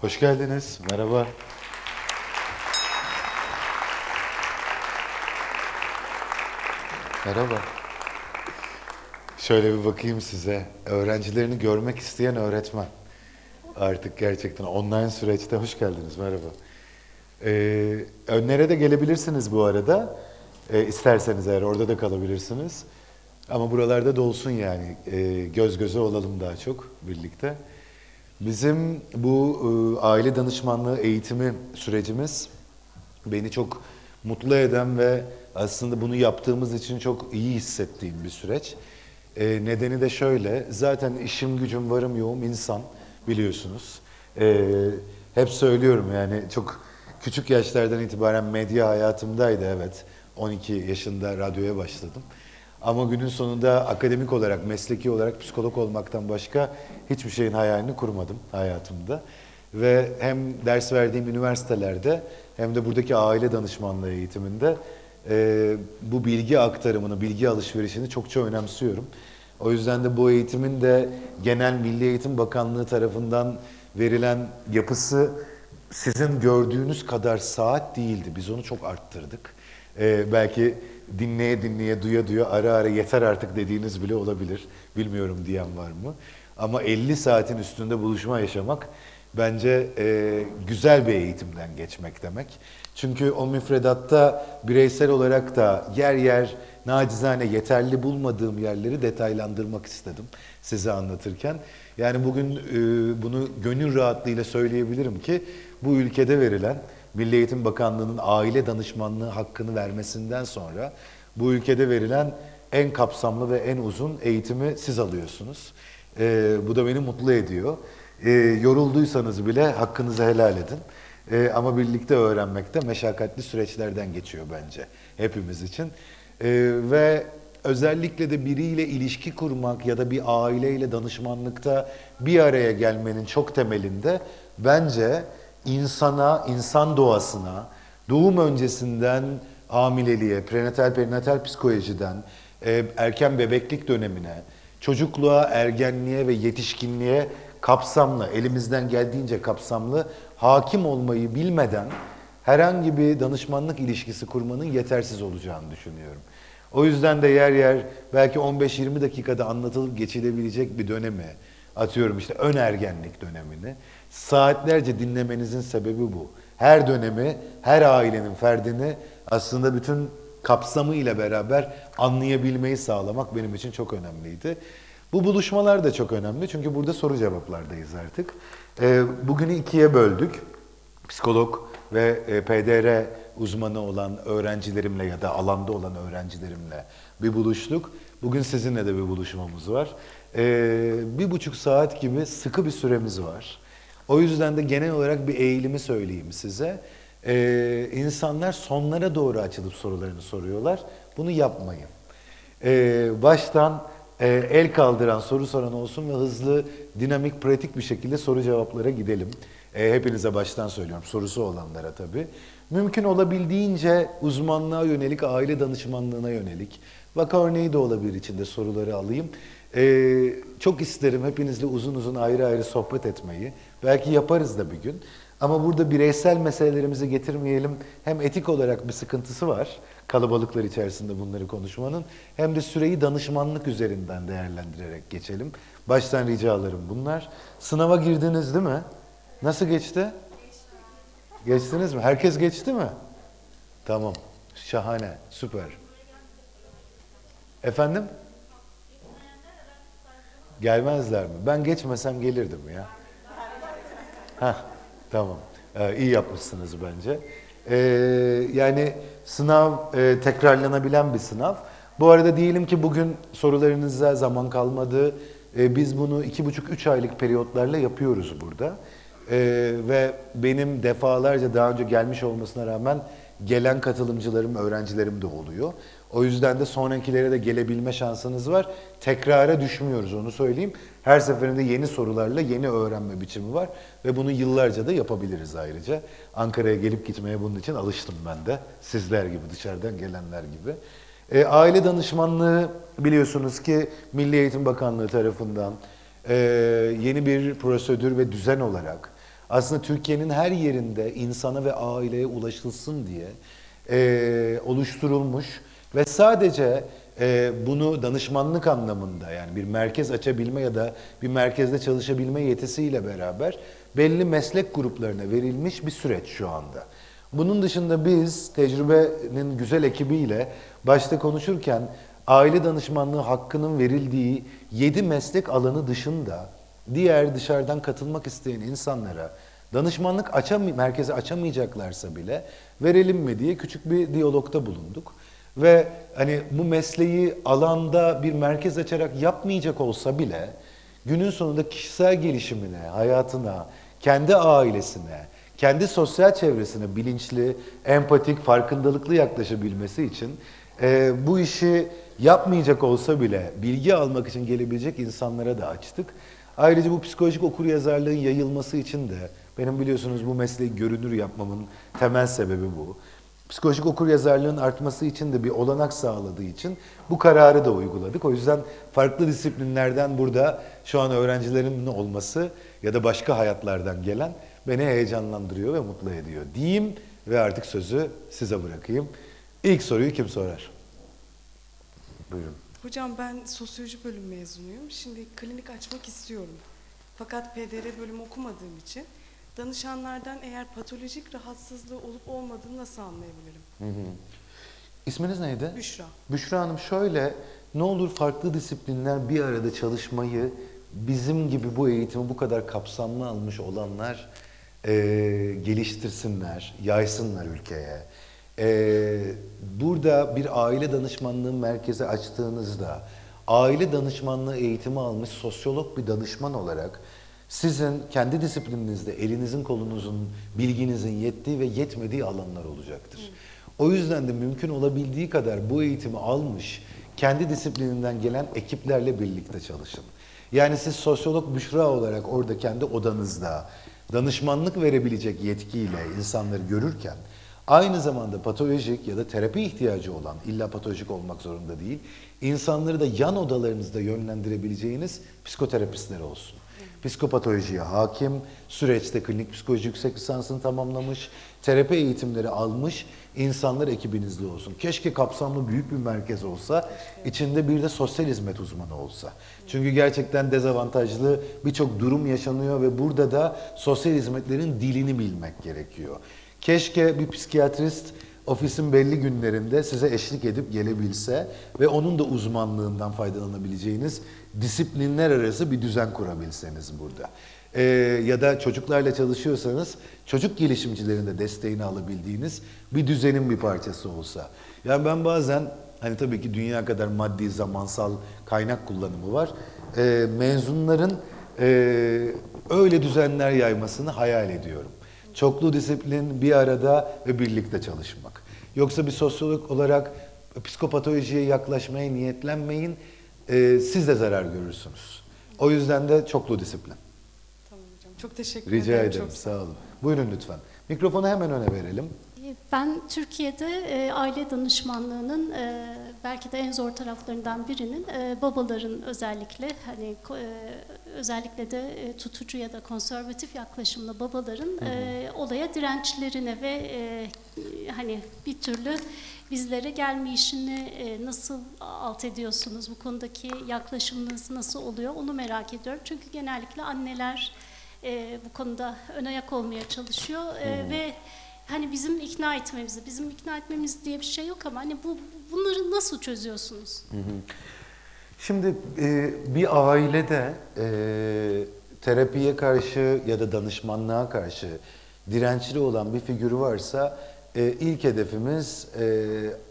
Hoş geldiniz. Merhaba. Merhaba. Şöyle bir bakayım size. Öğrencilerini görmek isteyen öğretmen. Artık gerçekten online süreçte. Hoş geldiniz. Merhaba. Önlere de gelebilirsiniz bu arada. İsterseniz eğer orada da kalabilirsiniz. Ama buralarda da olsun yani. Göz göze olalım daha çok birlikte. Bizim bu aile danışmanlığı eğitimi sürecimiz beni çok mutlu eden ve aslında bunu yaptığımız için çok iyi hissettiğim bir süreç. Nedeni de şöyle, zaten işim gücüm varım yoğum insan biliyorsunuz. Hep söylüyorum yani çok küçük yaşlardan itibaren medya hayatımdaydı evet. 12 yaşında radyoya başladım. Ama günün sonunda akademik olarak, mesleki olarak psikolog olmaktan başka hiçbir şeyin hayalini kurmadım hayatımda. Ve hem ders verdiğim üniversitelerde hem de buradaki aile danışmanlığı eğitiminde bu bilgi aktarımını, bilgi alışverişini çokça önemsiyorum. O yüzden de bu eğitimin de genel Milli Eğitim Bakanlığı tarafından verilen yapısı sizin gördüğünüz kadar saat değildi. Biz onu çok arttırdık. Belki dinleye dinleye, duya duya, ara ara yeter artık dediğiniz bile olabilir. Bilmiyorum diyen var mı? Ama 50 saatin üstünde buluşma yaşamak bence güzel bir eğitimden geçmek demek. Çünkü o müfredatta bireysel olarak da yer yer nacizane yeterli bulmadığım yerleri detaylandırmak istedim size anlatırken. Yani bugün bunu gönül rahatlığıyla söyleyebilirim ki bu ülkede verilen Milli Eğitim Bakanlığı'nın aile danışmanlığı hakkını vermesinden sonra bu ülkede verilen en kapsamlı ve en uzun eğitimi siz alıyorsunuz. Bu da beni mutlu ediyor. Yorulduysanız bile hakkınızı helal edin. Ama birlikte öğrenmek de meşakkatli süreçlerden geçiyor bence hepimiz için. Ve özellikle de biriyle ilişki kurmak ya da bir aileyle danışmanlıkta bir araya gelmenin çok temelinde bence insana, insan doğasına, doğum öncesinden hamileliğe, prenatal, perinatal psikolojiden, erken bebeklik dönemine, çocukluğa, ergenliğe ve yetişkinliğe kapsamlı, elimizden geldiğince kapsamlı, hakim olmayı bilmeden herhangi bir danışmanlık ilişkisi kurmanın yetersiz olacağını düşünüyorum. O yüzden de yer yer belki 15-20 dakikada anlatılıp geçilebilecek bir dönemi, atıyorum işte ön ergenlik dönemini, saatlerce dinlemenizin sebebi bu. Her dönemi, her ailenin ferdini aslında bütün kapsamıyla beraber anlayabilmeyi sağlamak benim için çok önemliydi. Bu buluşmalar da çok önemli çünkü burada soru cevaplardayız artık. Bugünü ikiye böldük. Psikolog ve PDR uzmanı olan öğrencilerimle ya da alanda olan öğrencilerimle bir buluştuk. Bugün sizinle de bir buluşmamız var. 1,5 saat gibi sıkı bir süremiz var. O yüzden de genel olarak bir eğilimi söyleyeyim size. İnsanlar sonlara doğru açılıp sorularını soruyorlar. Bunu yapmayın. Baştan el kaldıran, soru soran olsun ve hızlı, dinamik, pratik bir şekilde soru cevaplara gidelim. Hepinize baştan söylüyorum, sorusu olanlara tabii. Mümkün olabildiğince uzmanlığa yönelik, aile danışmanlığına yönelik, vaka örneği de olabilir içinde soruları alayım. Çok isterim hepinizle uzun uzun ayrı ayrı sohbet etmeyi. Belki yaparız da bir gün. Ama burada bireysel meselelerimizi getirmeyelim. Hem etik olarak bir sıkıntısı var kalabalıklar içerisinde bunları konuşmanın. Hem de süreyi danışmanlık üzerinden değerlendirerek geçelim. Baştan ricalarım bunlar. Sınava girdiniz değil mi? Nasıl geçti? Geçtiniz mi? Herkes geçti mi? Tamam. Şahane. Süper. Efendim? Gelmezler mi? Ben geçmesem gelirdim ya. Heh, tamam. İyi yapmışsınız bence. Yani sınav tekrarlanabilen bir sınav. Bu arada diyelim ki bugün sorularınıza zaman kalmadı. Biz bunu 2,5-3 aylık periyotlarla yapıyoruz burada. Ve benim defalarca daha önce gelmiş olmasına rağmen gelen katılımcılarım, öğrencilerim de oluyor. O yüzden de sonrakilere de gelebilme şansınız var. Tekrara düşmüyoruz onu söyleyeyim. Her seferinde yeni sorularla yeni öğrenme biçimi var. Ve bunu yıllarca da yapabiliriz ayrıca. Ankara'ya gelip gitmeye bunun için alıştım ben de. Sizler gibi, dışarıdan gelenler gibi. Aile danışmanlığı biliyorsunuz ki Milli Eğitim Bakanlığı tarafından yeni bir prosedür ve düzen olarak aslında Türkiye'nin her yerinde insana ve aileye ulaşılsın diye oluşturulmuş ve sadece bunu danışmanlık anlamında, yani bir merkez açabilme ya da bir merkezde çalışabilme yetisiyle beraber belli meslek gruplarına verilmiş bir süreç şu anda. Bunun dışında biz tecrübenin güzel ekibiyle başta konuşurken aile danışmanlığı hakkının verildiği 7 meslek alanı dışında diğer dışarıdan katılmak isteyen insanlara danışmanlık merkezi açamayacaklarsa bile verelim mi diye küçük bir diyalogda bulunduk. Ve hani bu mesleği alanda bir merkez açarak yapmayacak olsa bile günün sonunda kişisel gelişimine, hayatına, kendi ailesine, kendi sosyal çevresine bilinçli, empatik, farkındalıklı yaklaşabilmesi için bu işi yapmayacak olsa bile bilgi almak için gelebilecek insanlara da açtık. Ayrıca bu psikolojik okuryazarlığın yayılması için de benim biliyorsunuz bu mesleği görünür yapmamın temel sebebi bu. Psikolojik okuryazarlığın artması için de bir olanak sağladığı için bu kararı da uyguladık. O yüzden farklı disiplinlerden burada şu an öğrencilerin olması ya da başka hayatlardan gelen beni heyecanlandırıyor ve mutlu ediyor diyeyim ve artık sözü size bırakayım. İlk soruyu kim sorar? Buyurun. Hocam ben sosyoloji bölüm mezunuyum. Şimdi klinik açmak istiyorum. Fakat PDR bölümü okumadığım için danışanlardan eğer patolojik rahatsızlığı olup olmadığını nasıl anlayabilirim? Hı hı. İsminiz neydi? Büşra. Büşra Hanım şöyle, ne olur farklı disiplinler bir arada çalışmayı, bizim gibi bu eğitimi bu kadar kapsamlı almış olanlar geliştirsinler, yaysınlar ülkeye. Burada bir aile danışmanlığı merkezi açtığınızda, aile danışmanlığı eğitimi almış sosyolog bir danışman olarak sizin kendi disiplininizde elinizin, kolunuzun, bilginizin yettiği ve yetmediği alanlar olacaktır. O yüzden de mümkün olabildiği kadar bu eğitimi almış, kendi disiplininden gelen ekiplerle birlikte çalışın. Yani siz sosyolog Büşra olarak orada kendi odanızda danışmanlık verebilecek yetkiyle insanları görürken, aynı zamanda patolojik ya da terapi ihtiyacı olan, illa patolojik olmak zorunda değil, insanları da yan odalarınızda yönlendirebileceğiniz psikoterapistler olsun. Psikopatolojiye hakim, süreçte klinik psikoloji yüksek lisansını tamamlamış, terapi eğitimleri almış insanlar ekibinizde olsun. Keşke kapsamlı büyük bir merkez olsa, içinde bir de sosyal hizmet uzmanı olsa. Çünkü gerçekten dezavantajlı birçok durum yaşanıyor ve burada da sosyal hizmetlerin dilini bilmek gerekiyor. Keşke bir psikiyatrist ofisin belli günlerinde size eşlik edip gelebilse ve onun da uzmanlığından faydalanabileceğiniz disiplinler arası bir düzen kurabilseniz burada. Ya da çocuklarla çalışıyorsanız çocuk gelişimcilerin de desteğini alabildiğiniz bir düzenin bir parçası olsa. Yani ben bazen, hani tabii ki dünya kadar maddi zamansal kaynak kullanımı var, mezunların öyle düzenler yaymasını hayal ediyorum. Çoklu disiplin, bir arada ve birlikte çalışmak. Yoksa bir sosyolog olarak psikopatolojiye yaklaşmaya niyetlenmeyin, siz de zarar görürsünüz. O yüzden de çoklu disiplin. Tamam hocam, çok teşekkür ederim. Rica ederim, sağ olun. Buyurun lütfen. Mikrofonu hemen öne verelim. Ben Türkiye'de aile danışmanlığının belki de en zor taraflarından birinin babaların özellikle hani özellikle de tutucu ya da konservatif yaklaşımlı babaların olaya dirençlerine ve hani bir türlü bizlere gelmeyişini nasıl alt ediyorsunuz, bu konudaki yaklaşımınız nasıl oluyor onu merak ediyorum. Çünkü genellikle anneler bu konuda ön ayak olmaya çalışıyor ve hani bizim ikna etmemiz diye bir şey yok ama hani bunları nasıl çözüyorsunuz? Şimdi bir ailede terapiye karşı ya da danışmanlığa karşı dirençli olan bir figürü varsa ilk hedefimiz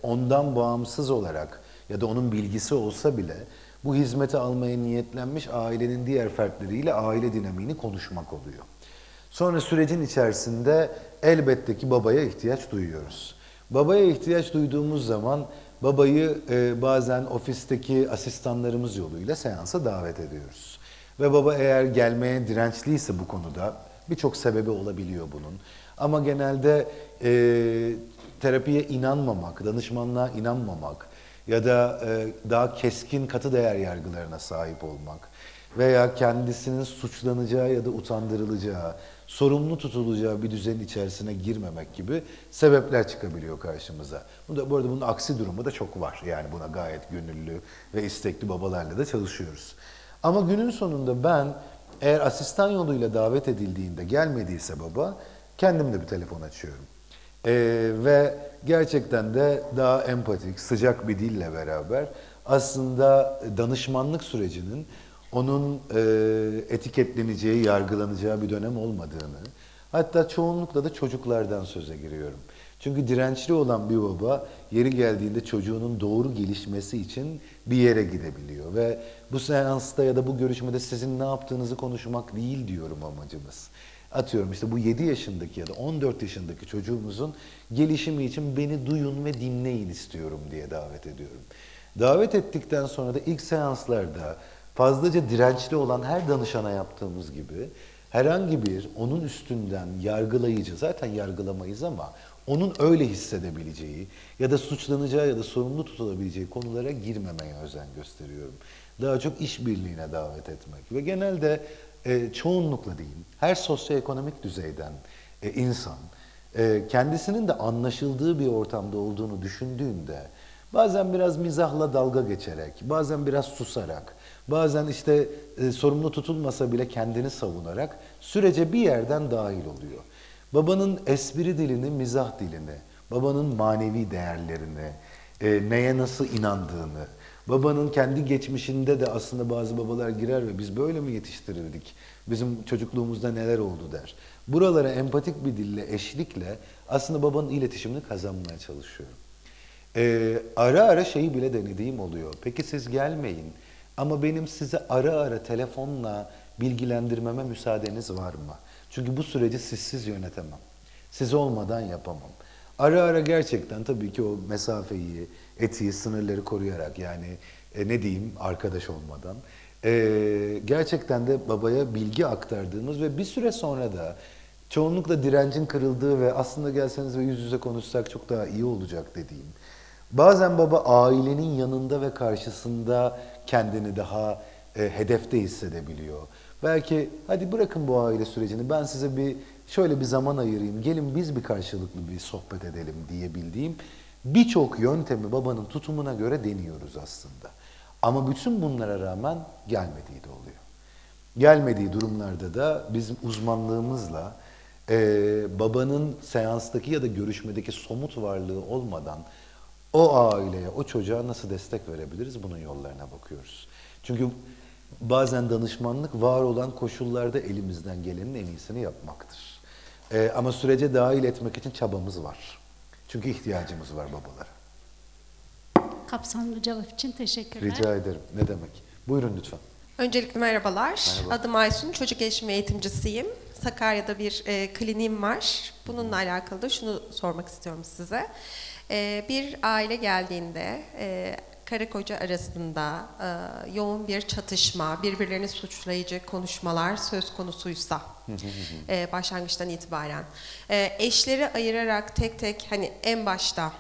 ondan bağımsız olarak ya da onun bilgisi olsa bile bu hizmeti almaya niyetlenmiş ailenin diğer fertleriyle aile dinamiğini konuşmak oluyor. Sonra sürecin içerisinde elbette ki babaya ihtiyaç duyuyoruz. Babaya ihtiyaç duyduğumuz zaman babayı bazen ofisteki asistanlarımız yoluyla seansa davet ediyoruz. Ve baba eğer gelmeye dirençliyse bu konuda birçok sebebi olabiliyor bunun. Ama genelde terapiye inanmamak, danışmanlığa inanmamak ya da daha keskin katı değer yargılarına sahip olmak veya kendisinin suçlanacağı ya da utandırılacağı, sorumlu tutulacağı bir düzenin içerisine girmemek gibi sebepler çıkabiliyor karşımıza. Bu arada bunun aksi durumu da çok var. Yani buna gayet gönüllü ve istekli babalarla da çalışıyoruz. Ama günün sonunda ben eğer asistan yoluyla davet edildiğinde gelmediyse baba, kendim de bir telefon açıyorum. Ve gerçekten de daha empatik, sıcak bir dille beraber aslında danışmanlık sürecinin onun etiketleneceği, yargılanacağı bir dönem olmadığını, hatta çoğunlukla da çocuklardan söze giriyorum. Çünkü dirençli olan bir baba yeri geldiğinde çocuğunun doğru gelişmesi için bir yere gidebiliyor. Ve bu seansta ya da bu görüşmede sizin ne yaptığınızı konuşmak değil diyorum amacımız. Atıyorum işte bu 7 yaşındaki ya da 14 yaşındaki çocuğumuzun gelişimi için beni duyun ve dinleyin istiyorum diye davet ediyorum. Davet ettikten sonra da ilk seanslarda fazlaca dirençli olan her danışana yaptığımız gibi herhangi bir onun üstünden yargılayıcı, zaten yargılamayız ama onun öyle hissedebileceği ya da suçlanacağı ya da sorumlu tutulabileceği konulara girmemeye özen gösteriyorum. Daha çok işbirliğine davet etmek ve genelde çoğunlukla diyeyim, her sosyoekonomik düzeyden insan kendisinin de anlaşıldığı bir ortamda olduğunu düşündüğünde bazen biraz mizahla dalga geçerek, bazen biraz susarak, bazen işte sorumlu tutulmasa bile kendini savunarak sürece bir yerden dahil oluyor. Babanın espri dilini, mizah dilini, babanın manevi değerlerini, neye nasıl inandığını, babanın kendi geçmişinde de aslında bazı babalar girer ve biz böyle mi yetiştirildik, bizim çocukluğumuzda neler oldu der. Buralara empatik bir dille, eşlikle aslında babanın iletişimini kazanmaya çalışıyorum. Ara ara şeyi bile denediğim oluyor. Peki siz gelmeyin ama benim size ara ara telefonla bilgilendirmeme müsaadeniz var mı? Çünkü bu süreci sizsiz yönetemem. Siz olmadan yapamam. Ara ara gerçekten tabii ki o mesafeyi, etiği, sınırları koruyarak yani ne diyeyim arkadaş olmadan gerçekten de babaya bilgi aktardığımız ve bir süre sonra da çoğunlukla direncin kırıldığı ve aslında gelseniz ve yüz yüze konuşsak çok daha iyi olacak dediğim. Bazen baba ailenin yanında ve karşısında kendini daha hedefte hissedebiliyor. Belki hadi bırakın bu aile sürecini, ben size bir şöyle bir zaman ayırayım, gelin biz bir karşılıklı bir sohbet edelim diyebildiğim birçok yöntemi babanın tutumuna göre deniyoruz aslında. Ama bütün bunlara rağmen gelmediği de oluyor. Gelmediği durumlarda da bizim uzmanlığımızla babanın seanstaki ya da görüşmedeki somut varlığı olmadan o aileye, o çocuğa nasıl destek verebiliriz bunun yollarına bakıyoruz. Çünkü bazen danışmanlık var olan koşullarda elimizden gelenin en iyisini yapmaktır. Ama sürece dahil etmek için çabamız var. Çünkü ihtiyacımız var babalara. Kapsamlı cevap için teşekkürler. Rica ederim. Ne demek? Buyurun lütfen. Öncelikle merhabalar. Merhaba. Adım Aysun, çocuk gelişimi eğitimcisiyim. Sakarya'da bir kliniğim var. Bununla alakalı da şunu sormak istiyorum size. Bir aile geldiğinde karı koca arasında yoğun bir çatışma, birbirlerini suçlayıcı konuşmalar söz konusuysa başlangıçtan itibaren eşleri ayırarak tek tek hani en başta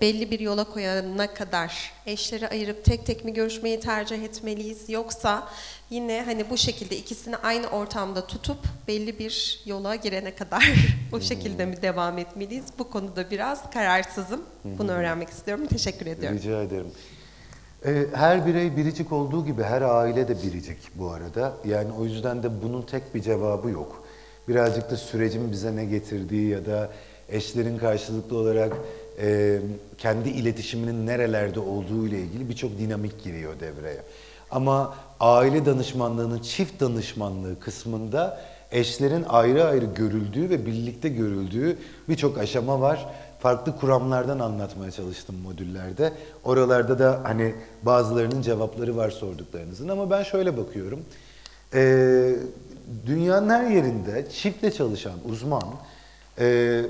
belli bir yola koyana kadar eşleri ayırıp tek tek mi görüşmeyi tercih etmeliyiz yoksa yine hani bu şekilde ikisini aynı ortamda tutup belli bir yola girene kadar o şekilde mi devam etmeliyiz? Bu konuda biraz kararsızım. Bunu öğrenmek istiyorum. Teşekkür ediyorum. Rica ederim. Her birey biricik olduğu gibi her aile de biricik bu arada. Yani o yüzden de bunun tek bir cevabı yok. Birazcık da sürecin bize ne getirdiği ya da eşlerin karşılıklı olarak kendi iletişiminin nerelerde olduğu ile ilgili birçok dinamik giriyor devreye. Ama aile danışmanlığının çift danışmanlığı kısmında eşlerin ayrı ayrı görüldüğü ve birlikte görüldüğü birçok aşama var. Farklı kuramlardan anlatmaya çalıştım modüllerde. Oralarda da hani bazılarının cevapları var sorduklarınızın ama ben şöyle bakıyorum. Dünyanın her yerinde çiftle çalışan uzman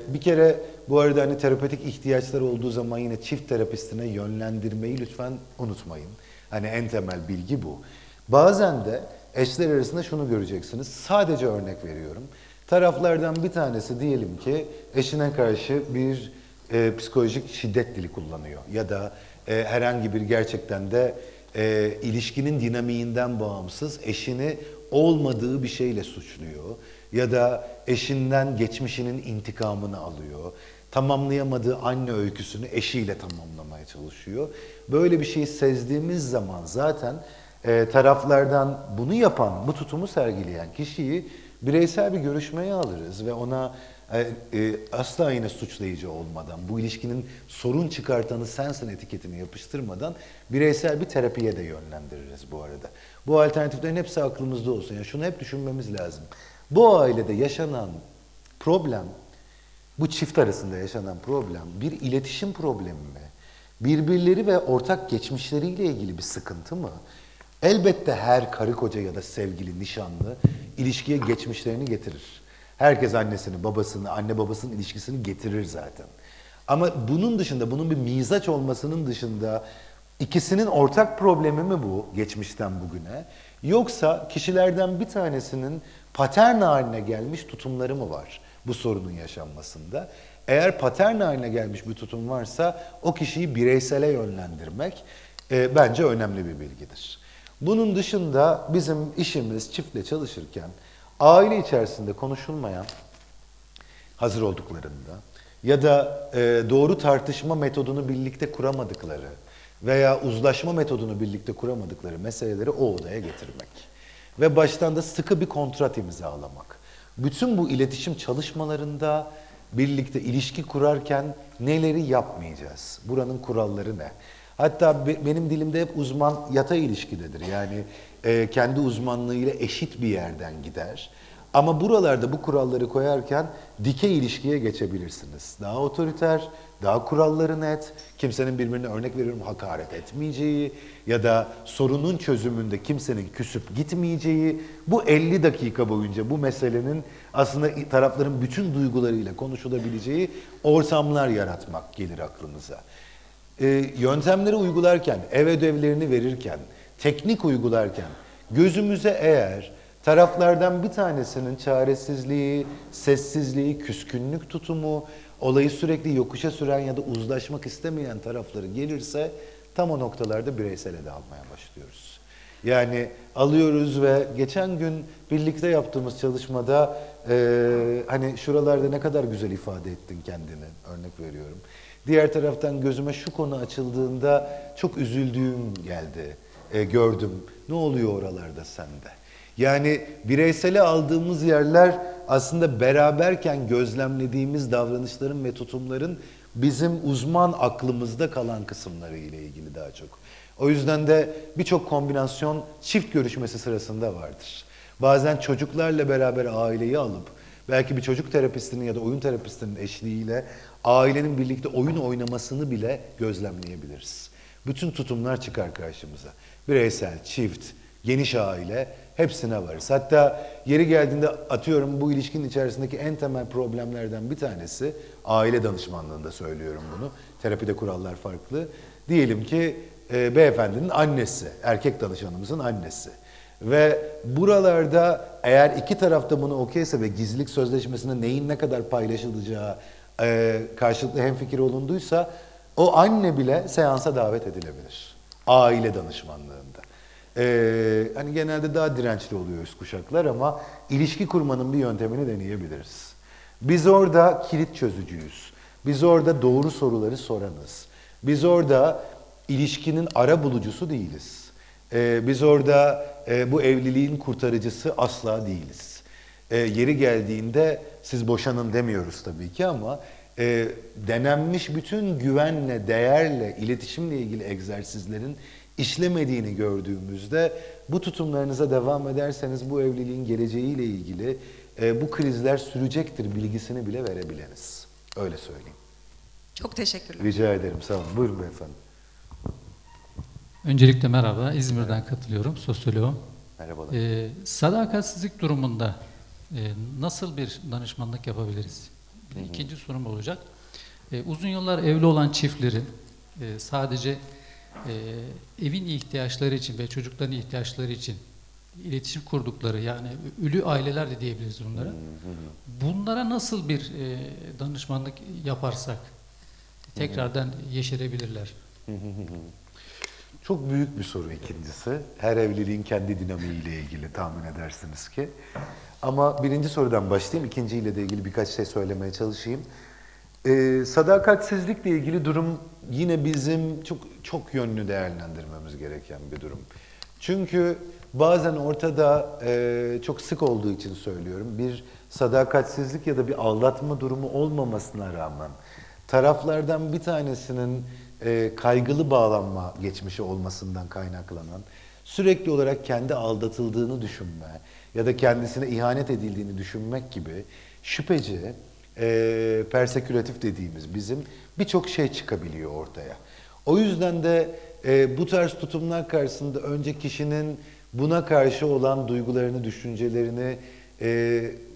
bir kere bu arada hani terapetik ihtiyaçları olduğu zaman yine çift terapistine yönlendirmeyi lütfen unutmayın. Hani en temel bilgi bu. Bazen de eşler arasında şunu göreceksiniz. Sadece örnek veriyorum. Taraflardan bir tanesi diyelim ki eşine karşı bir psikolojik şiddet dili kullanıyor. Ya da herhangi bir gerçekten de ilişkinin dinamiğinden bağımsız eşini olmadığı bir şeyle suçluyor. Ya da eşinden geçmişinin intikamını alıyor. Tamamlayamadığı anne öyküsünü eşiyle tamamlamaya çalışıyor. Böyle bir şeyi sezdiğimiz zaman zaten taraflardan bunu yapan, bu tutumu sergileyen kişiyi bireysel bir görüşmeye alırız ve ona asla yine suçlayıcı olmadan, bu ilişkinin sorun çıkartanı sensin etiketini yapıştırmadan bireysel bir terapiye de yönlendiririz bu arada. Bu alternatiflerin hepsi aklımızda olsun. Yani şunu hep düşünmemiz lazım. Bu ailede yaşanan problem, bu çift arasında yaşanan problem bir iletişim problemi mi? Birbirleri ve ortak geçmişleriyle ilgili bir sıkıntı mı? Elbette her karı koca ya da sevgili, nişanlı ilişkiye geçmişlerini getirir. Herkes annesini, babasını, anne babasının ilişkisini getirir zaten. Ama bunun dışında, bunun bir mizaç olmasının dışında ikisinin ortak problemi mi bu geçmişten bugüne? Yoksa kişilerden bir tanesinin patern haline gelmiş tutumları mı var bu sorunun yaşanmasında? Eğer patern haline gelmiş bir tutum varsa o kişiyi bireysele yönlendirmek bence önemli bir bilgidir. Bunun dışında bizim işimiz çiftle çalışırken aile içerisinde konuşulmayan, hazır olduklarında ya da doğru tartışma metodunu birlikte kuramadıkları veya uzlaşma metodunu birlikte kuramadıkları meseleleri o odaya getirmek. Ve baştan da sıkı bir kontrat imzalamak. Bütün bu iletişim çalışmalarında birlikte ilişki kurarken neleri yapmayacağız? Buranın kuralları ne? Hatta benim dilimde hep uzman yatay ilişkidedir. Yani kendi uzmanlığıyla eşit bir yerden gider. Ama buralarda bu kuralları koyarken dikey ilişkiye geçebilirsiniz. Daha otoriter, daha kuralları net, kimsenin birbirine örnek veriyorum hakaret etmeyeceği ya da sorunun çözümünde kimsenin küsüp gitmeyeceği, bu 50 dakika boyunca bu meselenin aslında tarafların bütün duygularıyla konuşulabileceği ortamlar yaratmak gelir aklımıza. Yöntemleri uygularken, ev ödevlerini verirken, teknik uygularken gözümüze eğer taraflardan bir tanesinin çaresizliği, sessizliği, küskünlük tutumu, olayı sürekli yokuşa süren ya da uzlaşmak istemeyen tarafları gelirse tam o noktalarda bireysele de almaya başlıyoruz. Yani alıyoruz ve geçen gün birlikte yaptığımız çalışmada hani şuralarda ne kadar güzel ifade ettin kendini, örnek veriyorum. Diğer taraftan gözüme şu konu açıldığında çok üzüldüğüm geldi, gördüm. Ne oluyor oralarda sende? Yani bireysele aldığımız yerler aslında beraberken gözlemlediğimiz davranışların ve tutumların bizim uzman aklımızda kalan kısımları ile ilgili daha çok. O yüzden de birçok kombinasyon çift görüşmesi sırasında vardır. Bazen çocuklarla beraber aileyi alıp belki bir çocuk terapistinin ya da oyun terapistinin eşliğiyle ailenin birlikte oyun oynamasını bile gözlemleyebiliriz. Bütün tutumlar çıkar karşımıza. Bireysel, çift, geniş aile hepsine varız. Hatta yeri geldiğinde atıyorum bu ilişkinin içerisindeki en temel problemlerden bir tanesi, aile danışmanlığında söylüyorum bunu, terapide kurallar farklı. Diyelim ki beyefendinin annesi, erkek danışanımızın annesi. Ve buralarda eğer iki tarafta bunu okeyse ve gizlilik sözleşmesinde neyin ne kadar paylaşılacağı karşılıklı hemfikir olunduysa o anne bile seansa davet edilebilir. Aile danışmanlığında. Hani genelde daha dirençli oluyor üst kuşaklar ama ilişki kurmanın bir yöntemini deneyebiliriz. Biz orada kilit çözücüyüz. Biz orada doğru soruları soranız. Biz orada ilişkinin ara bulucusu değiliz. Biz orada bu evliliğin kurtarıcısı asla değiliz. Yeri geldiğinde siz boşanın demiyoruz tabii ki ama denenmiş bütün güvenle, değerle, iletişimle ilgili egzersizlerin işlemediğini gördüğümüzde bu tutumlarınıza devam ederseniz bu evliliğin geleceğiyle ilgili bu krizler sürecektir bilgisini bile verebiliriz. Öyle söyleyeyim. Çok teşekkürler. Rica ederim. Sağ olun. Buyurun efendim. Öncelikle merhaba. İzmir'den katılıyorum. Sosyoloğum. Merhabalar. Sadakatsizlik durumunda nasıl bir danışmanlık yapabiliriz? İkinci sorum olacak. Uzun yıllar evli olan çiftlerin sadece evin ihtiyaçları için ve çocukların ihtiyaçları için iletişim kurdukları, yani ölü aileler de diyebiliriz bunlara. Bunlara nasıl bir danışmanlık yaparsak tekrardan yeşerebilirler? Çok büyük bir soru ikincisi. Her evliliğin kendi dinamiğiyle ilgili tahmin edersiniz ki. Ama birinci sorudan başlayayım. İkinciyle de ilgili birkaç şey söylemeye çalışayım. Sadakatsizlikle ilgili durum yine bizim çok yönlü değerlendirmemiz gereken bir durum. Çünkü bazen ortada çok sık olduğu için söylüyorum, bir sadakatsizlik ya da bir aldatma durumu olmamasına rağmen taraflardan bir tanesinin kaygılı bağlanma geçmişi olmasından kaynaklanan, sürekli olarak kendi aldatıldığını düşünme ya da kendisine ihanet edildiğini düşünmek gibi şüpheci, perseküratif dediğimiz bizim birçok şey çıkabiliyor ortaya. O yüzden de bu tarz tutumlar karşısında önce kişinin buna karşı olan duygularını, düşüncelerini,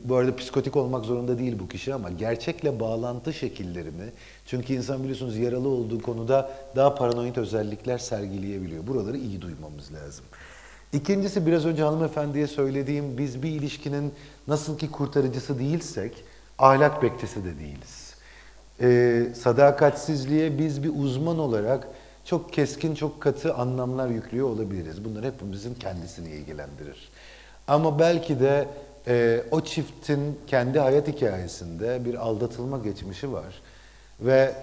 bu arada psikotik olmak zorunda değil bu kişi ama gerçekle bağlantı şekillerini, çünkü insan biliyorsunuz yaralı olduğu konuda daha paranoid özellikler sergileyebiliyor. Buraları iyi duymamız lazım. İkincisi, biraz önce hanımefendiye söylediğim, biz bir ilişkinin nasıl ki kurtarıcısı değilsek, ahlak bekçisi de değiliz. Sadakatsizliğe biz bir uzman olarak çok keskin, çok katı anlamlar yüklüyor olabiliriz. Bunlar hepimizin kendisini ilgilendirir. Ama belki de o çiftin kendi hayat hikayesinde bir aldatılma geçmişi var. Ve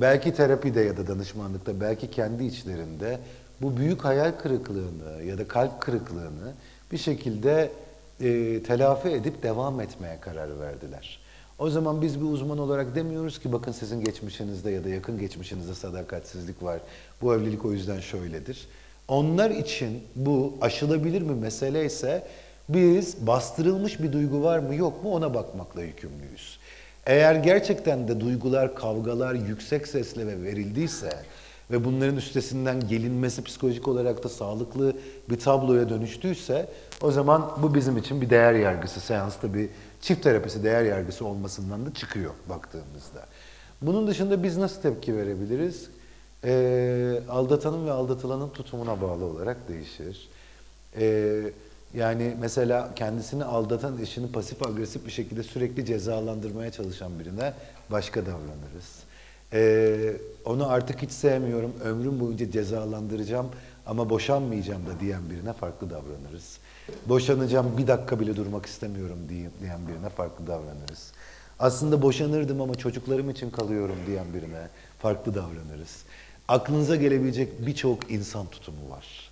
belki terapide ya da danışmanlıkta, belki kendi içlerinde bu büyük hayal kırıklığını ya da kalp kırıklığını bir şekilde telafi edip devam etmeye karar verdiler. O zaman biz bir uzman olarak demiyoruz ki bakın sizin geçmişinizde ya da yakın geçmişinizde sadakatsizlik var. Bu evlilik o yüzden şöyledir. Onlar için bu aşılabilir mi mesele ise biz bastırılmış bir duygu var mı yok mu ona bakmakla yükümlüyüz. Eğer gerçekten de duygular, kavgalar yüksek sesle verildiyse ve bunların üstesinden gelinmesi psikolojik olarak da sağlıklı bir tabloya dönüştüyse, o zaman bu bizim için bir değer yargısı, seansta bir çift terapisi değer yargısı olmasından da çıkıyor baktığımızda. Bunun dışında biz nasıl tepki verebiliriz? Aldatanın ve aldatılanın tutumuna bağlı olarak değişir. Yani mesela kendisini aldatan eşini pasif agresif bir şekilde sürekli cezalandırmaya çalışan birine başka davranırız. Onu artık hiç sevmiyorum, ömrüm boyunca cezalandıracağım ama boşanmayacağım da diyen birine farklı davranırız. Boşanacağım, bir dakika bile durmak istemiyorum diyen birine farklı davranırız. Aslında boşanırdım ama çocuklarım için kalıyorum diyen birine farklı davranırız. Aklınıza gelebilecek birçok insan tutumu var.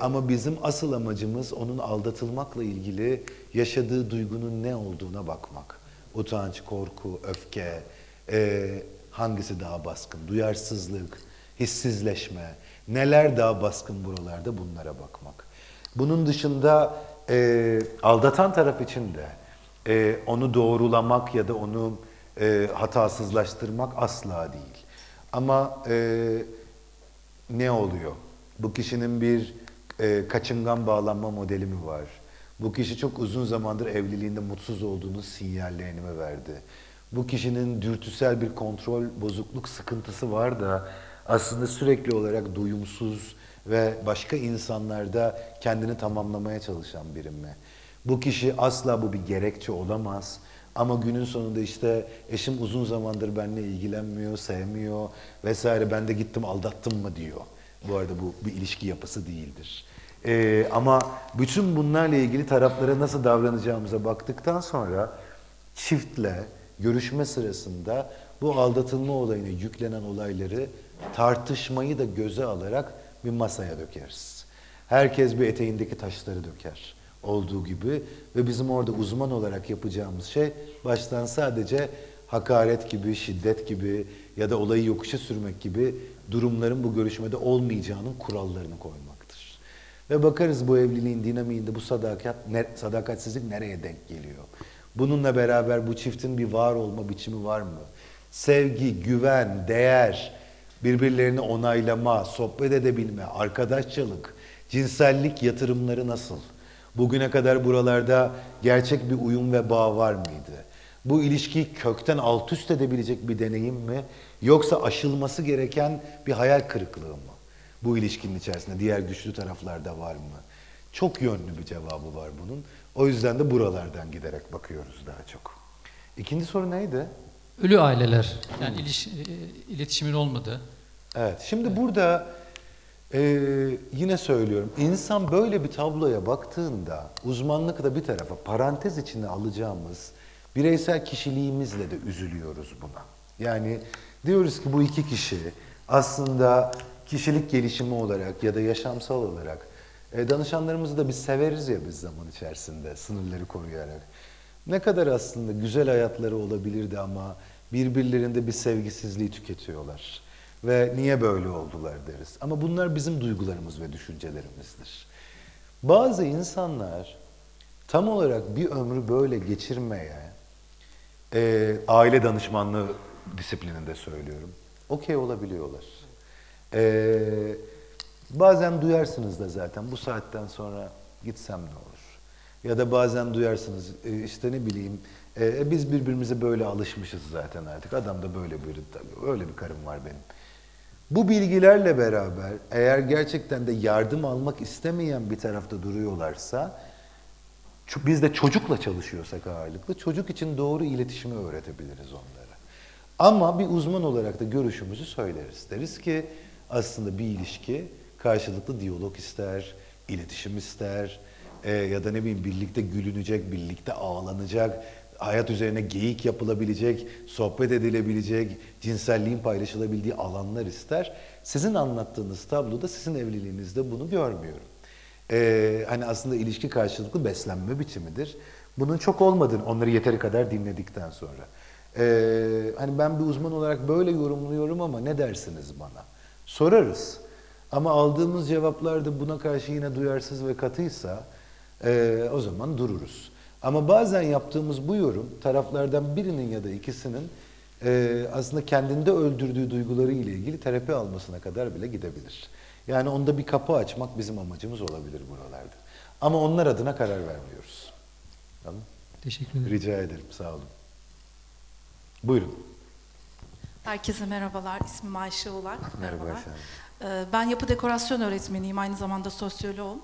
Ama bizim asıl amacımız onun aldatılmakla ilgili yaşadığı duygunun ne olduğuna bakmak. Utanç, korku, öfke, hangisi daha baskın, duyarsızlık, hissizleşme, neler daha baskın buralarda, bunlara bakmak. Bunun dışında aldatan taraf için de onu doğrulamak ya da onu hatasızlaştırmak asla değil. Ama ne oluyor? Bu kişinin bir kaçıngan bağlanma modeli mi var? Bu kişi çok uzun zamandır evliliğinde mutsuz olduğunu sinyallerini mi verdi? Bu kişinin dürtüsel bir kontrol bozukluk sıkıntısı var da aslında sürekli olarak doyumsuz ve başka insanlarda kendini tamamlamaya çalışan biri mi? Bu kişi asla, bu bir gerekçe olamaz ama günün sonunda işte eşim uzun zamandır benimle ilgilenmiyor, sevmiyor vesaire, ben de gittim aldattım mı diyor. Bu arada bu bir ilişki yapısı değildir. Ama bütün bunlarla ilgili taraflara nasıl davranacağımıza baktıktan sonra çiftle görüşme sırasında bu aldatılma olayına yüklenen olayları, tartışmayı da göze alarak bir masaya dökeriz. Herkes bir eteğindeki taşları döker olduğu gibi ve bizim orada uzman olarak yapacağımız şey baştan sadece hakaret gibi, şiddet gibi ya da olayı yokuşa sürmek gibi durumların bu görüşmede olmayacağının kurallarını koymaktır. Ve bakarız bu evliliğin dinamiğinde bu sadakatsizlik nereye denk geliyor? Bununla beraber bu çiftin bir var olma biçimi var mı? Sevgi, güven, değer, birbirlerini onaylama, sohbet edebilme, arkadaşçılık, cinsellik yatırımları nasıl? Bugüne kadar buralarda gerçek bir uyum ve bağ var mıydı? Bu ilişkiyi kökten alt üst edebilecek bir deneyim mi? Yoksa aşılması gereken bir hayal kırıklığı mı? Bu ilişkinin içerisinde diğer güçlü taraflarda var mı? Çok yönlü bir cevabı var bunun. O yüzden de buralardan giderek bakıyoruz daha çok. İkinci soru neydi? Ölü aileler, yani iletişimin olmadığı, Evet, şimdi burada yine söylüyorum, insan böyle bir tabloya baktığında uzmanlık da bir tarafa, parantez içine alacağımız bireysel kişiliğimizle de üzülüyoruz buna. Yani diyoruz ki bu iki kişi aslında kişilik gelişimi olarak ya da yaşamsal olarak danışanlarımızı da biz severiz ya biz zaman içerisinde sınırları koruyarak. Ne kadar aslında güzel hayatları olabilirdi ama birbirlerinde bir sevgisizliği tüketiyorlar. Ve niye böyle oldular deriz. Ama bunlar bizim duygularımız ve düşüncelerimizdir. Bazı insanlar tam olarak bir ömrü böyle geçirmeye, aile danışmanlığı disiplininde söylüyorum, okey olabiliyorlar. Bazen duyarsınız da zaten bu saatten sonra gitsem ne olur? Ya da bazen duyarsınız işte ne bileyim, biz birbirimize böyle alışmışız zaten artık. Adam da böyle buyurdu tabii. Öyle bir karım var benim. Bu bilgilerle beraber eğer gerçekten de yardım almak istemeyen bir tarafta duruyorlarsa, biz de çocukla çalışıyorsak ağırlıklı, çocuk için doğru iletişimi öğretebiliriz onlara. Ama bir uzman olarak da görüşümüzü söyleriz. Deriz ki aslında bir ilişki karşılıklı diyalog ister, iletişim ister, ya da ne bileyim birlikte gülünecek, birlikte ağlanacak, hayat üzerine geyik yapılabilecek, sohbet edilebilecek, cinselliğin paylaşılabildiği alanlar ister. Sizin anlattığınız tabloda, sizin evliliğinizde bunu görmüyorum. Hani aslında ilişki karşılıklı beslenme biçimidir. Bunun çok olmadığını, onları yeteri kadar dinledikten sonra. Hani ben bir uzman olarak böyle yorumluyorum ama ne dersiniz bana? Sorarız. Ama aldığımız cevaplar da buna karşı yine duyarsız ve katıysa o zaman dururuz. Ama bazen yaptığımız bu yorum taraflardan birinin ya da ikisinin aslında kendinde öldürdüğü duyguları ile ilgili terapi almasına kadar bile gidebilir. Yani onda bir kapı açmak bizim amacımız olabilir buralarda. Ama onlar adına karar vermiyoruz. Tamam. Teşekkür ederim. Rica ederim. Sağ olun. Buyurun. Herkese merhabalar. İsmim Ayşe Ulak. Merhaba efendim. Ben yapı dekorasyon öğretmeniyim, aynı zamanda sosyoloğum.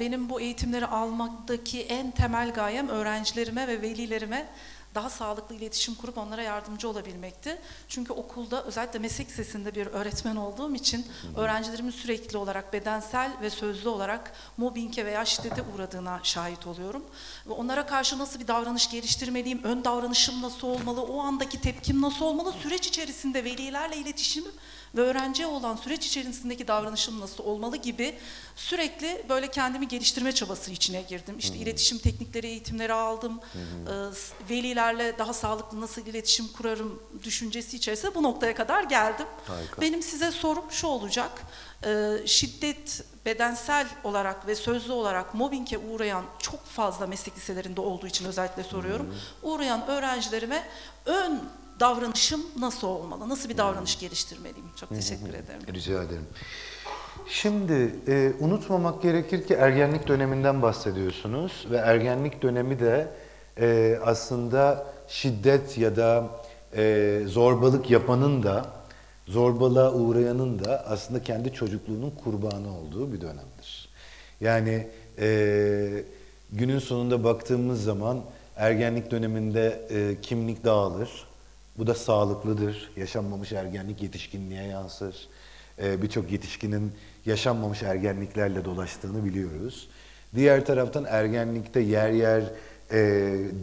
Benim bu eğitimleri almaktaki en temel gayem öğrencilerime ve velilerime daha sağlıklı iletişim kurup onlara yardımcı olabilmekti. Çünkü okulda özellikle meslek lisesinde bir öğretmen olduğum için öğrencilerimin sürekli olarak bedensel ve sözlü olarak mobbinge veya şiddete uğradığına şahit oluyorum. Ve onlara karşı nasıl bir davranış geliştirmeliyim, ön davranışım nasıl olmalı, o andaki tepkim nasıl olmalı, süreç içerisinde velilerle iletişimim ve öğrenciye olan süreç içerisindeki davranışım nasıl olmalı gibi sürekli böyle kendimi geliştirme çabası içine girdim. İşte iletişim teknikleri eğitimleri aldım, velilerle daha sağlıklı nasıl iletişim kurarım düşüncesi içerisinde bu noktaya kadar geldim. Harika. Benim size sorum şu olacak, şiddet bedensel olarak ve sözlü olarak mobbinge uğrayan çok fazla meslek liselerinde olduğu için özellikle soruyorum, uğrayan öğrencilerime ön davranışım nasıl olmalı? Nasıl bir davranış geliştirmeliyim? Çok teşekkür ederim. Rica ederim. Şimdi unutmamak gerekir ki ergenlik döneminden bahsediyorsunuz ve ergenlik dönemi de aslında şiddet ya da zorbalık yapanın da zorbalığa uğrayanın da aslında kendi çocukluğunun kurbanı olduğu bir dönemdir. Yani günün sonunda baktığımız zaman ergenlik döneminde kimlik dağılır. Bu da sağlıklıdır. Yaşanmamış ergenlik yetişkinliğe yansır. Birçok yetişkinin yaşanmamış ergenliklerle dolaştığını biliyoruz. Diğer taraftan ergenlikte yer yer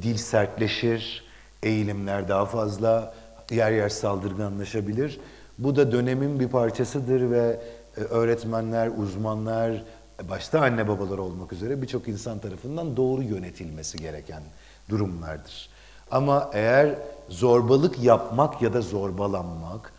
dil sertleşir, eğilimler daha fazla, yer yer saldırganlaşabilir. Bu da dönemin bir parçasıdır ve öğretmenler, uzmanlar, başta anne babalar olmak üzere birçok insan tarafından doğru yönetilmesi gereken durumlardır. Ama eğer zorbalık yapmak ya da zorbalanmak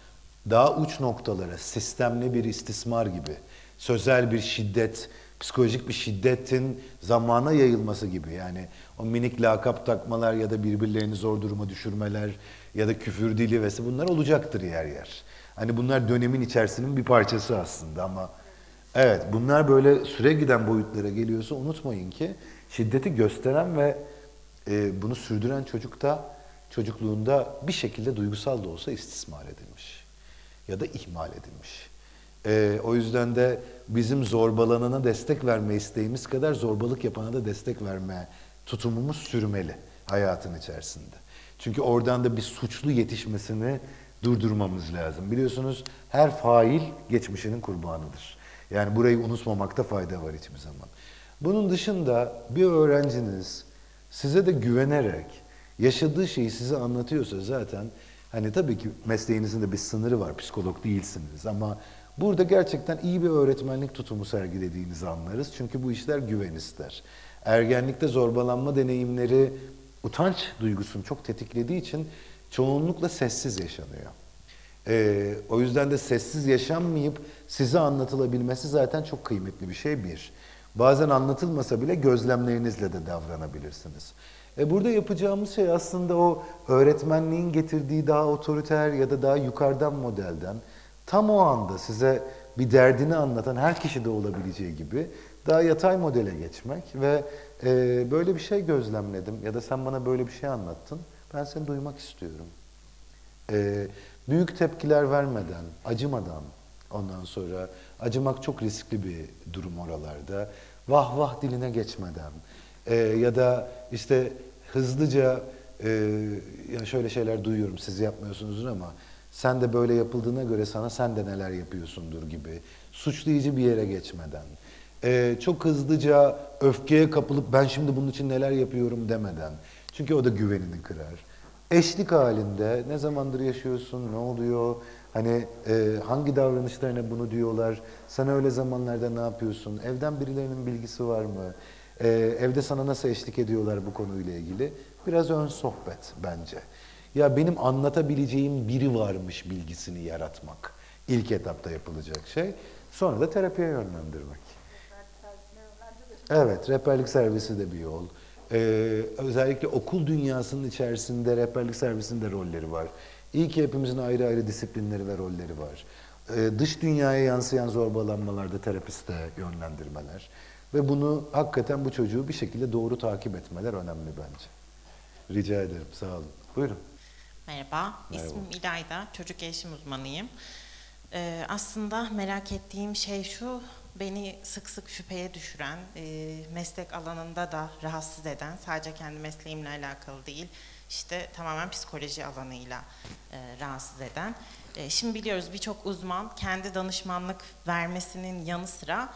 daha uç noktalara, sistemli bir istismar gibi, sözel bir şiddet, psikolojik bir şiddetin zamana yayılması gibi yani o minik lakap takmalar ya da birbirlerini zor duruma düşürmeler ya da küfür dili vesaire bunlar olacaktır yer yer. Hani bunlar dönemin içerisinin bir parçası aslında ama evet bunlar böyle süre giden boyutlara geliyorsa unutmayın ki şiddeti gösteren ve bunu sürdüren çocuk da çocukluğunda bir şekilde duygusal da olsa istismar edilmiş ya da ihmal edilmiş. O yüzden de bizim zorbalanana destek verme isteğimiz kadar zorbalık yapana da destek verme tutumumuz sürmeli hayatın içerisinde. Çünkü oradan da bir suçlu yetişmesini durdurmamız lazım. Biliyorsunuz her fail geçmişinin kurbanıdır. Yani burayı unutmamakta fayda var hiçbir zaman. Bunun dışında bir öğrenciniz size de güvenerek yaşadığı şeyi size anlatıyorsa zaten hani tabii ki mesleğinizin de bir sınırı var, psikolog değilsiniz ama burada gerçekten iyi bir öğretmenlik tutumu sergilediğinizi anlarız. Çünkü bu işler güven ister. Ergenlikte zorbalanma deneyimleri utanç duygusunu çok tetiklediği için çoğunlukla sessiz yaşanıyor. O yüzden de sessiz yaşanmayıp size anlatılabilmesi zaten çok kıymetli bir şey bir. Bazen anlatılmasa bile gözlemlerinizle de davranabilirsiniz. Burada yapacağımız şey aslında o öğretmenliğin getirdiği daha otoriter ya da daha yukarıdan modelden tam o anda size bir derdini anlatan her kişi de olabileceği gibi daha yatay modele geçmek ve böyle bir şey gözlemledim ya da sen bana böyle bir şey anlattın, ben seni duymak istiyorum. Büyük tepkiler vermeden, acımadan ondan sonra acımak çok riskli bir durum oralarda. Vah vah diline geçmeden ya da işte hızlıca ya şöyle şeyler duyuyorum siz yapmıyorsunuzdur ama sen de böyle yapıldığına göre sana sen de neler yapıyorsundur gibi suçlayıcı bir yere geçmeden. Çok hızlıca öfkeye kapılıp ben şimdi bunun için neler yapıyorum demeden. Çünkü o da güvenini kırar. Eşlik halinde ne zamandır yaşıyorsun, ne oluyor, hani hangi davranışlarına bunu diyorlar, sen öyle zamanlarda ne yapıyorsun, evden birilerinin bilgisi var mı, evde sana nasıl eşlik ediyorlar bu konuyla ilgili. Biraz ön sohbet bence. Ya benim anlatabileceğim biri varmış bilgisini yaratmak. İlk etapta yapılacak şey. Sonra da terapiye yönlendirmek. Evet, rehberlik servisi de bir yol. Özellikle okul dünyasının içerisinde rehberlik servisinin de rolleri var. İyi ki hepimizin ayrı ayrı disiplinleri ve rolleri var. Dış dünyaya yansıyan zorbalanmalarda terapiste yönlendirmeler. Ve bunu hakikaten bu çocuğu bir şekilde doğru takip etmeler önemli bence. Rica ederim, sağ olun. Buyurun. Merhaba, ismim İlayda, çocuk gelişim uzmanıyım. Aslında merak ettiğim şey şu, beni sık sık şüpheye düşüren, meslek alanında da rahatsız eden, sadece kendi mesleğimle alakalı değil, işte tamamen psikoloji alanıyla rahatsız eden. Şimdi biliyoruz birçok uzman kendi danışmanlık vermesinin yanı sıra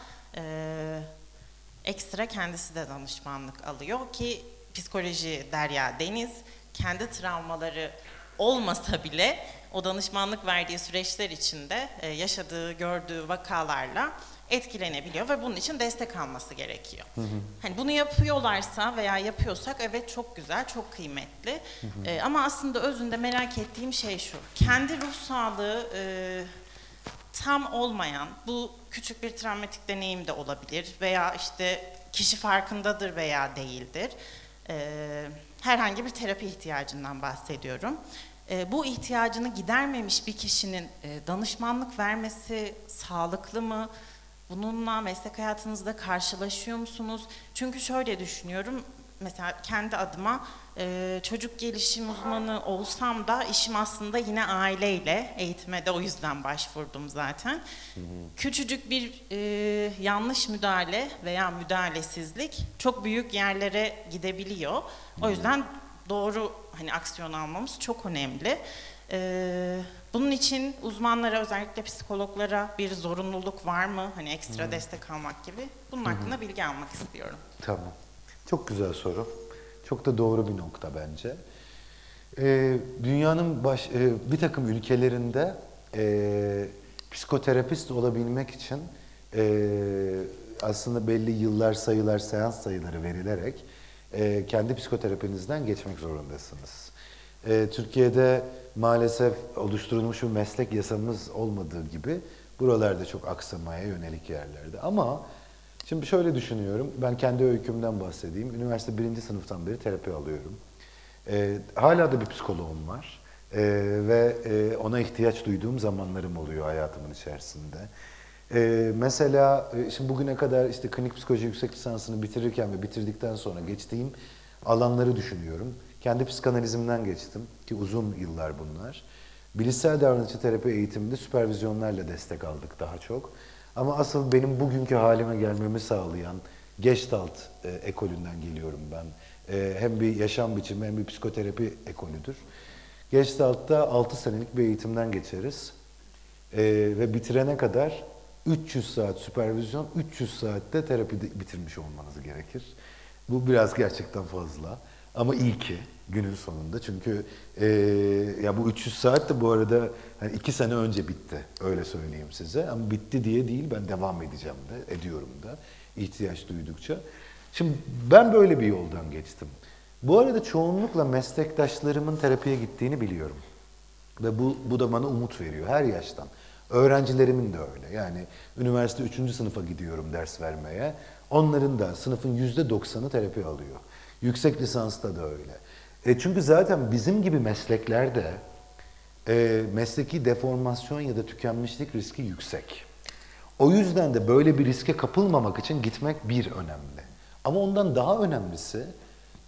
ekstra kendisi de danışmanlık alıyor ki psikoloji derya deniz, kendi travmaları olmasa bile o danışmanlık verdiği süreçler içinde yaşadığı, gördüğü vakalarla etkilenebiliyor ve bunun için destek alması gerekiyor. Hı hı. Hani bunu yapıyorlarsa veya yapıyorsak evet çok güzel, çok kıymetli. Hı hı. Ama aslında özünde merak ettiğim şey şu, kendi ruh sağlığı tam olmayan, bu küçük bir travmatik deneyim de olabilir veya işte kişi farkındadır veya değildir. Herhangi bir terapi ihtiyacından bahsediyorum. Bu ihtiyacını gidermemiş bir kişinin danışmanlık vermesi sağlıklı mı? Bununla meslek hayatınızda karşılaşıyor musunuz? Çünkü şöyle düşünüyorum, mesela kendi adıma çocuk gelişim uzmanı olsam da işim aslında yine aileyle, eğitime de o yüzden başvurdum zaten. Hı hı. Küçücük bir yanlış müdahale veya müdahalesizlik çok büyük yerlere gidebiliyor. O yüzden doğru hani aksiyon almamız çok önemli. Bunun için uzmanlara, özellikle psikologlara bir zorunluluk var mı? Hani ekstra destek almak gibi. Bunun hakkında bilgi almak istiyorum. Tamam. Çok güzel soru. Çok da doğru bir nokta bence. Dünyanın bir takım ülkelerinde psikoterapist olabilmek için aslında belli yıllar, sayılar, seans sayıları verilerek kendi psikoterapinizden geçmek zorundasınız. Türkiye'de maalesef oluşturulmuş bir meslek yasamız olmadığı gibi buralarda çok aksamaya yönelik yerlerde. Ama şimdi şöyle düşünüyorum, ben kendi öykümden bahsedeyim. Üniversite 1. sınıftan beri terapi alıyorum. Hala da bir psikoloğum var ve ona ihtiyaç duyduğum zamanlarım oluyor hayatımın içerisinde. Mesela şimdi bugüne kadar işte klinik psikoloji yüksek lisansını bitirirken ve bitirdikten sonra geçtiğim alanları düşünüyorum. Kendi psikanalizimden geçtim ki uzun yıllar bunlar. Bilişsel davranışçı terapi eğitiminde süpervizyonlarla destek aldık daha çok. Ama asıl benim bugünkü halime gelmemi sağlayan Gestalt ekolünden geliyorum ben. Hem bir yaşam biçimi hem bir psikoterapi ekolüdür. Gestalt'ta 6 senelik bir eğitimden geçeriz. Ve bitirene kadar 300 saat süpervizyon, 300 saatte terapi bitirmiş olmanız gerekir. Bu biraz gerçekten fazla. Ama iyi ki günün sonunda. Çünkü ya bu 300 saat de bu arada hani 2 sene önce bitti. Öyle söyleyeyim size. Ama bitti diye değil, ben devam edeceğim de, ediyorum da. İhtiyaç duydukça. Şimdi ben böyle bir yoldan geçtim. Bu arada çoğunlukla meslektaşlarımın terapiye gittiğini biliyorum. Ve bu da bana umut veriyor her yaştan. Öğrencilerimin de öyle. Yani üniversite 3. sınıfa gidiyorum ders vermeye. Onların da sınıfın %90'ı terapi alıyor. Yüksek lisansta da öyle. Çünkü zaten bizim gibi mesleklerde mesleki deformasyon ya da tükenmişlik riski yüksek. O yüzden de böyle bir riske kapılmamak için gitmek önemli. Ama ondan daha önemlisi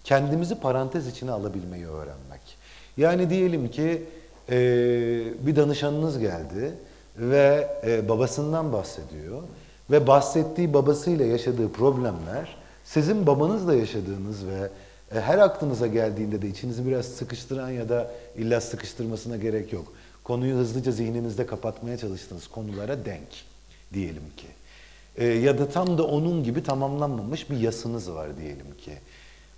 kendimizi parantez içine alabilmeyi öğrenmek. Yani diyelim ki bir danışanınız geldi ve babasından bahsediyor. Ve bahsettiği babasıyla yaşadığı problemler sizin babanızla yaşadığınız ve her aklınıza geldiğinde de içinizi biraz sıkıştıran ya da illa sıkıştırmasına gerek yok. Konuyu hızlıca zihninizde kapatmaya çalıştığınız konulara denk diyelim ki. Ya da tam da onun gibi tamamlanmamış bir yasınız var diyelim ki.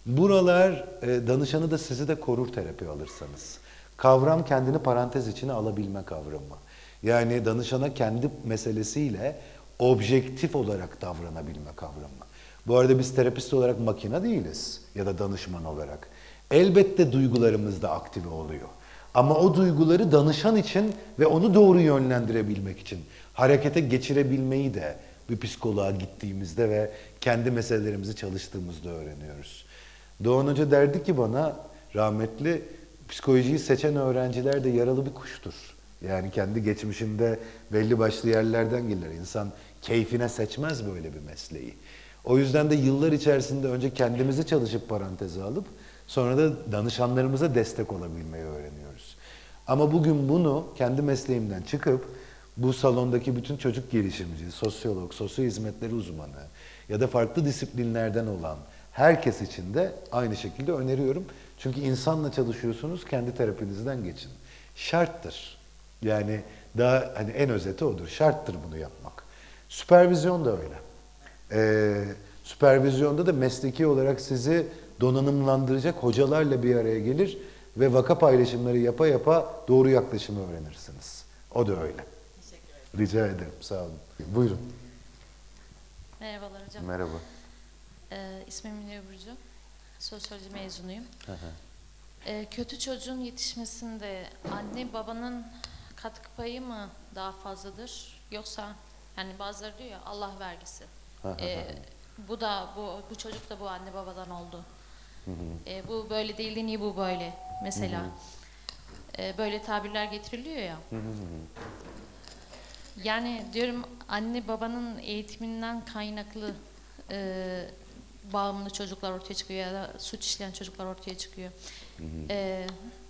Buralar danışanı da sizi de korur terapi alırsanız. Kavram kendini parantez içine alabilme kavramı. Yani danışana kendi meselesiyle objektif olarak davranabilme kavramı. Bu arada biz terapist olarak makine değiliz ya da danışman olarak. Elbette duygularımız da aktive oluyor. Ama o duyguları danışan için ve onu doğru yönlendirebilmek için harekete geçirebilmeyi de bir psikoloğa gittiğimizde ve kendi meselelerimizi çalıştığımızda öğreniyoruz. Doğan Hoca derdi ki bana, rahmetli, psikolojiyi seçen öğrenciler de yaralı bir kuştur. Yani kendi geçmişinde belli başlı yerlerden gelir. İnsan keyfine seçmez böyle bir mesleği. O yüzden de yıllar içerisinde önce kendimizi çalışıp paranteze alıp sonra da danışanlarımıza destek olabilmeyi öğreniyoruz. Ama bugün bunu kendi mesleğimden çıkıp bu salondaki bütün çocuk gelişimci, sosyolog, sosyal hizmetleri uzmanı ya da farklı disiplinlerden olan herkes için de aynı şekilde öneriyorum. Çünkü insanla çalışıyorsunuz, kendi terapinizden geçin. Şarttır. Yani daha hani en özeti odur. Şarttır bunu yapmak. Süpervizyon da öyle. Süpervizyonda da mesleki olarak sizi donanımlandıracak hocalarla bir araya gelir ve vaka paylaşımları yapa yapa doğru yaklaşımı öğrenirsiniz. O da öyle. Teşekkür ederim. Rica ederim. Sağ olun. Buyurun. Merhabalar hocam. Merhaba. İsmim Milli Burcu. Sosyoloji mezunuyum. Kötü çocuğun yetişmesinde anne babanın katkı payı mı daha fazladır? Yoksa yani bazıları diyor ya Allah vergisi. Bu çocuk da bu anne babadan oldu. Bu böyle değildi, niye bu böyle? Mesela böyle tabirler getiriliyor ya. Yani diyorum anne babanın eğitiminden kaynaklı bağımlı çocuklar ortaya çıkıyor ya da suç işleyen çocuklar ortaya çıkıyor.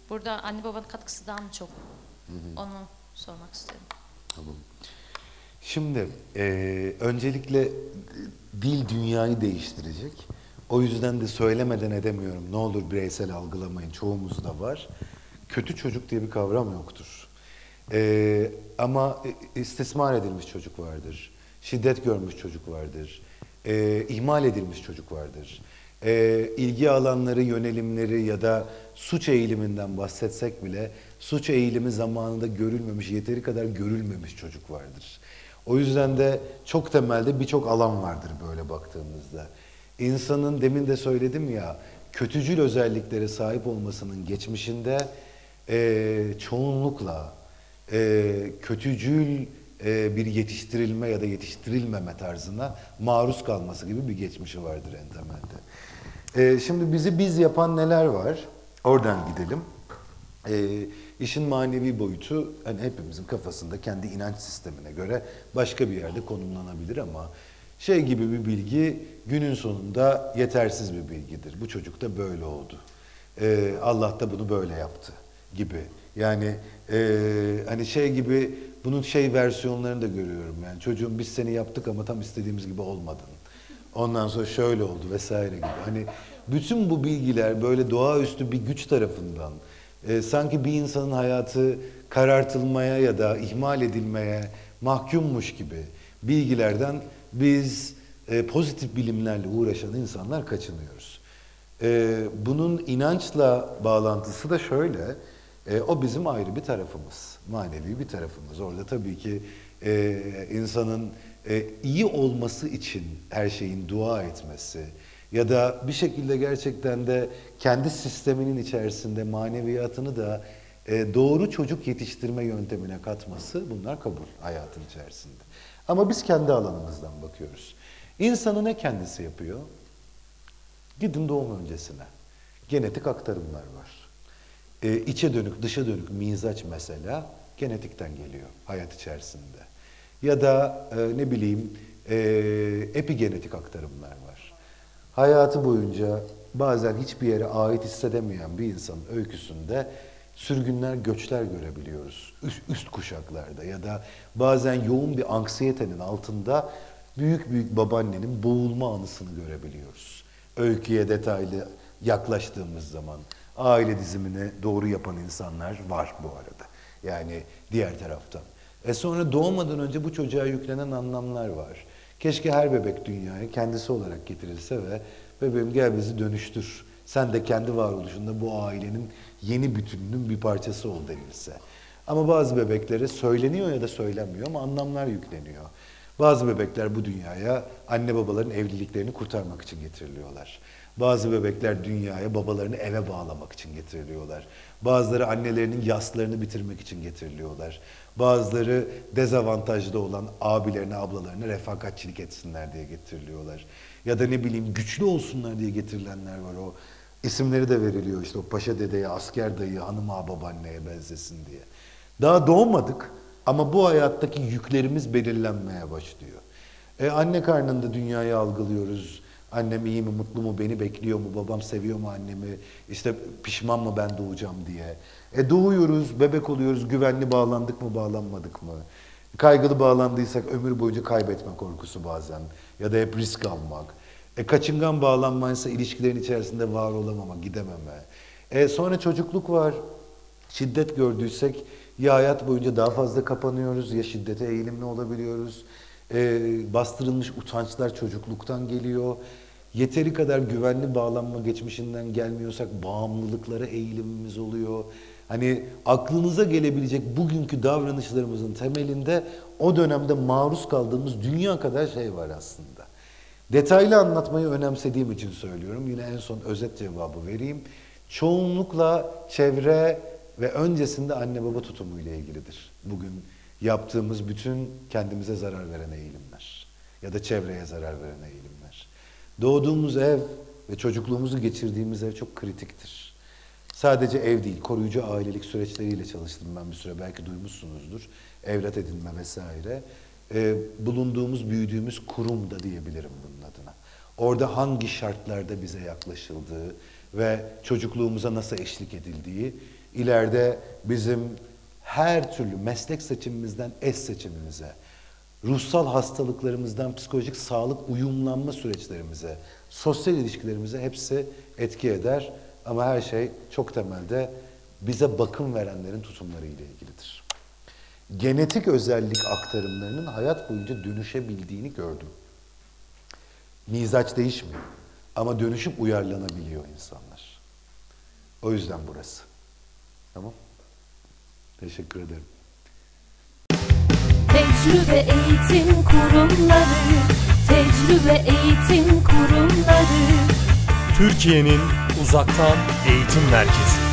Burada anne babanın katkısı daha mı çok? Onu sormak istiyorum. Tamam. Şimdi öncelikle dil dünyayı değiştirecek. O yüzden de söylemeden edemiyorum. Ne olur bireysel algılamayın. Çoğumuzda var. Kötü çocuk diye bir kavram yoktur. Ama istismar edilmiş çocuk vardır. Şiddet görmüş çocuk vardır. İhmal edilmiş çocuk vardır. İlgi alanları, yönelimleri ya da suç eğiliminden bahsetsek bile suç eğilimi zamanında görülmemiş, yeteri kadar görülmemiş çocuk vardır. O yüzden de çok temelde birçok alan vardır böyle baktığımızda. İnsanın demin de söyledim ya, kötücül özelliklere sahip olmasının geçmişinde çoğunlukla kötücül bir yetiştirilme ya da yetiştirilmeme tarzına maruz kalması gibi bir geçmişi vardır en temelde. Şimdi bizi biz yapan neler var? Oradan gidelim. İşin manevi boyutu hani hepimizin kafasında kendi inanç sistemine göre başka bir yerde konumlanabilir ama şey gibi bir bilgi günün sonunda yetersiz bir bilgidir. Bu çocuk da böyle oldu. Allah da bunu böyle yaptı gibi. Yani hani şey gibi bunun şey versiyonlarını da görüyorum. Yani çocuğum biz seni yaptık ama tam istediğimiz gibi olmadın. Ondan sonra şöyle oldu vesaire gibi. Hani bütün bu bilgiler böyle doğaüstü bir güç tarafından sanki bir insanın hayatı karartılmaya ya da ihmal edilmeye mahkummuş gibi bilgilerden biz pozitif bilimlerle uğraşan insanlar kaçınıyoruz. Bunun inançla bağlantısı da şöyle, o bizim ayrı bir tarafımız, manevi bir tarafımız. Orada tabii ki insanın iyi olması için her şeyin dua etmesi ya da bir şekilde gerçekten de kendi sisteminin içerisinde maneviyatını da doğru çocuk yetiştirme yöntemine katması, bunlar kabul hayatın içerisinde. Ama biz kendi alanımızdan bakıyoruz. İnsanı ne kendisi yapıyor? Gidin doğum öncesine. Genetik aktarımlar var. İçe dönük, dışa dönük mizaç mesela genetikten geliyor hayat içerisinde. Ya da ne bileyim epigenetik aktarımlar var. Hayatı boyunca bazen hiçbir yere ait hissedemeyen bir insanın öyküsünde sürgünler, göçler görebiliyoruz. Üst kuşaklarda ya da bazen yoğun bir anksiyetenin altında büyük babaannenin boğulma anısını görebiliyoruz. Öyküye detaylı yaklaştığımız zaman aile dizimini doğru yapan insanlar var bu arada. Yani diğer taraftan. Sonra doğmadan önce bu çocuğa yüklenen anlamlar var. Keşke her bebek dünyaya kendisi olarak getirilse ve bebeğim gel bizi dönüştür. Sen de kendi varoluşunda bu ailenin yeni bütününün bir parçası ol denilse. Ama bazı bebeklere söyleniyor ya da söylenmiyor ama anlamlar yükleniyor. Bazı bebekler bu dünyaya anne babaların evliliklerini kurtarmak için getiriliyorlar. Bazı bebekler dünyaya babalarını eve bağlamak için getiriliyorlar. Bazıları annelerinin yaslarını bitirmek için getiriliyorlar. Bazıları dezavantajlı olan abilerine, ablalarına refakatçilik etsinler diye getiriliyorlar. Ya da ne bileyim güçlü olsunlar diye getirilenler var. O isimleri de veriliyor işte, o paşa dedeye, asker dayıya, hanım ağa, babaanneye benzesin diye. Daha doğmadık ama bu hayattaki yüklerimiz belirlenmeye başlıyor. Anne karnında dünyayı algılıyoruz. Annem iyi mi, mutlu mu, beni bekliyor mu, babam seviyor mu annemi, işte pişman mı ben doğacağım diye. Doğuyoruz, bebek oluyoruz, güvenli bağlandık mı, bağlanmadık mı? Kaygılı bağlandıysak ömür boyunca kaybetme korkusu bazen ya da hep risk almak. Kaçıngan bağlanmaysa ilişkilerin içerisinde var olamama, gidememe. Sonra çocukluk var, şiddet gördüysek ya hayat boyunca daha fazla kapanıyoruz ya şiddete eğilimli olabiliyoruz. Bastırılmış utançlar çocukluktan geliyor. Yeteri kadar güvenli bağlanma geçmişinden gelmiyorsak bağımlılıklara eğilimimiz oluyor. Hani aklınıza gelebilecek bugünkü davranışlarımızın temelinde o dönemde maruz kaldığımız dünya kadar şey var aslında. Detaylı anlatmayı önemsediğim için söylüyorum. Yine en son özet cevabı vereyim. Çoğunlukla çevre ve öncesinde anne baba tutumuyla ilgilidir. Bugün yaptığımız bütün kendimize zarar veren eğilimler ya da çevreye zarar veren eğilimler. Doğduğumuz ev ve çocukluğumuzu geçirdiğimiz ev çok kritiktir. Sadece ev değil, koruyucu ailelik süreçleriyle çalıştım ben bir süre. Belki duymuşsunuzdur. Evlat edinme vesaire. Bulunduğumuz, büyüdüğümüz kurum da diyebilirim bunun adına. Orada hangi şartlarda bize yaklaşıldığı ve çocukluğumuza nasıl eşlik edildiği, ileride bizim her türlü meslek seçimimizden eş seçimimize, ruhsal hastalıklarımızdan psikolojik sağlık uyumlanma süreçlerimize, sosyal ilişkilerimize hepsi etki eder. Ama her şey çok temelde bize bakım verenlerin tutumları ile ilgilidir. Genetik özellik aktarımlarının hayat boyunca dönüşebildiğini gördüm. Mizaç değişmiyor ama dönüşüp uyarlanabiliyor insanlar. O yüzden burası. Tamam. Teşekkür ederim. Tecrübe Eğitim Kurumları, Tecrübe Eğitim Kurumları, Türkiye'nin uzaktan eğitim merkezi.